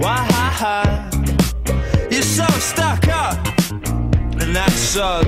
Why, you're so stuck up, and that sucks.